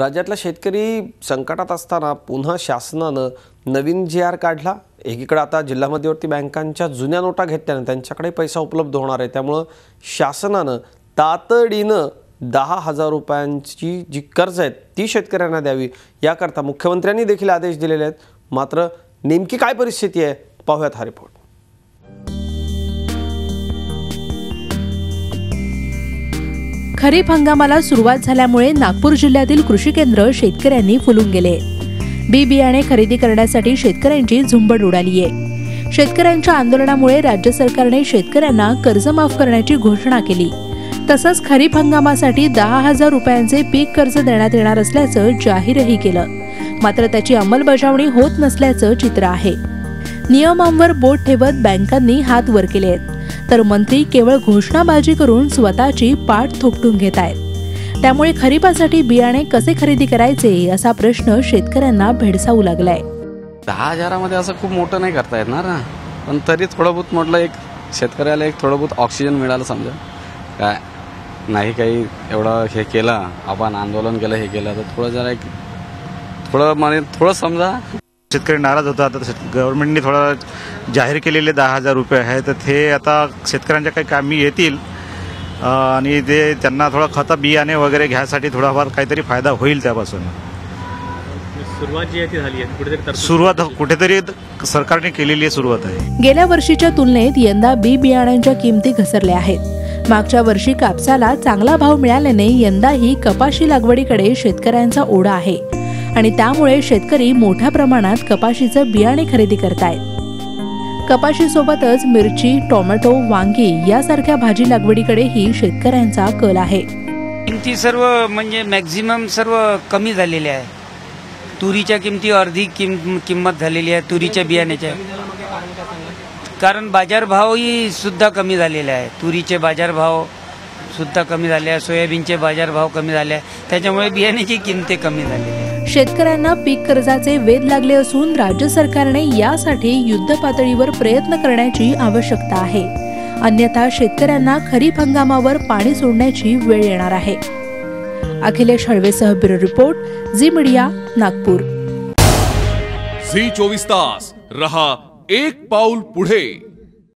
राज्यातला शेतकरी संकटात असताना पुन्हा शासनानं नवीन GR काढला। एकीकडे आता जिल्हा मध्यवर्ती बँकांच्या जुन्या नोटा घेतल्याने त्यांच्याकडे पैसा उपलब्ध होणार आहे, त्यामुळे शासनानं तातडीनं 10,000 रुपयांची जी कर्ज आहेत ती शेतकऱ्यांना द्यावी, याकरता मुख्यमंत्र्यांनी देखील आदेश दिलेले आहेत। मात्र नेमकी काय परिस्थिती आहे पाहूयात हा रिपोर्ट। खरीप हंगामाला सुरुवात झाल्यामुळे नागपूर जिल्ह्यातील कृषी केंद्र शेतकऱ्यांनी फुलून गेले। बी बियाणे खरेदी करण्यासाठी शेतकऱ्यांची झुंबड उडाली आहे। शेतकऱ्यांच्या आंदोलनामुळे राज्य सरकारने शेतकऱ्यांना कर्ज माफ करण्याची घोषणा केली। तसंच खरीप हंगामासाठी 10,000 रुपयांचे पीक कर्ज देण्यात येणार असल्याचं जाहीरही केलं, मात्र त्याची अंमलबजावणी होत नसल्याचं चित्र आहे। नियमांवर बोट ठेवत बँकांनी हात वर केले आहेत, तर मंत्री केवळ घोषणाबाजी करून स्वतःची पाठ थोपटून घेत आहेत। त्यामुळे खरीपासाठी बियाणे कसे खरेदी करायचे असा प्रश्न शेतकऱ्यांना भेडसावू लागलाय। 10,000 मध्ये असं खूप मोठं नाही करता येणार ना, पण तरी थोडं बहुत म्हटलं एक शेतकऱ्याला एक थोडं बहुत ऑक्सिजन मिळालं समजा। काय नाही काही एवढं हे केलं आपण, आंदोलन केलं हे केलं, तर थोडं जरा एक थोडं माने थोडं समजा। शेतकरी नाराज होता, आता गव्हर्नमेंटने थोडा जाहीर केलेले 10,000 रुपये आहे, तर ते आता शेतकऱ्यांच्या काही कामी येतील आणि ते त्यांना थोडं खत बियाणे वगैरे घ्यायसाठी थोडाफार काहीतरी फायदा होईल त्यापासून। सुरुवात जी आहे ती झाली आहे, कुठेतरी सुरुवात कुठेतरी सरकारने केलेली आहे, सुरुवात आहे। गेल्या वर्षीच्या तुलनेत यंदा बी बियाण्यांच्या किमती घसरल्या आहेत। मागच्या वर्षी कापसाला चांगला भाव मिळाल्याने यंदाही कपाशी लागवडीकडे शेतकऱ्यांचा ओढा आहे आणि त्यामुळे शेतकरी मोठ्या प्रमाणात कपाशीचं बियाणे खरेदी करतायत। कपाशीसोबतच मिरची, टोमॅटो, वांगी यासारख्या भाजी लागवडीकडेही शेतकऱ्यांचा कल आहे। किमती सर्व म्हणजे मॅक्झिमम सर्व कमी झालेले आहे। तुरीच्या किमती अर्धी किंमत झालेली आहे तुरीच्या बियाण्याच्या, कारण बाजारभावही सुद्धा कमी झालेले आहे। तुरीचे बाजारभाव सुद्धा कमी झाले आहे, सोयाबीनचे बाजारभाव कमी झाले आहे, त्याच्यामुळे बियाण्याची किमती कमी झाली आहे। शेतकऱ्यांना पीक कर्जाचे वेध लागले असून राज्य सरकारने यासाठी युद्ध पातळीवर प्रयत्न करण्याची आवश्यकता आहे, अन्यथा शेतकऱ्यांना खरीप हंगामावर पाणी सोडण्याची वेळ येणार आहे। अखिलेश हळवेसह bureau report, Zee media, Nagpur. Zee 24 तास रहा एक पाऊल पुढे।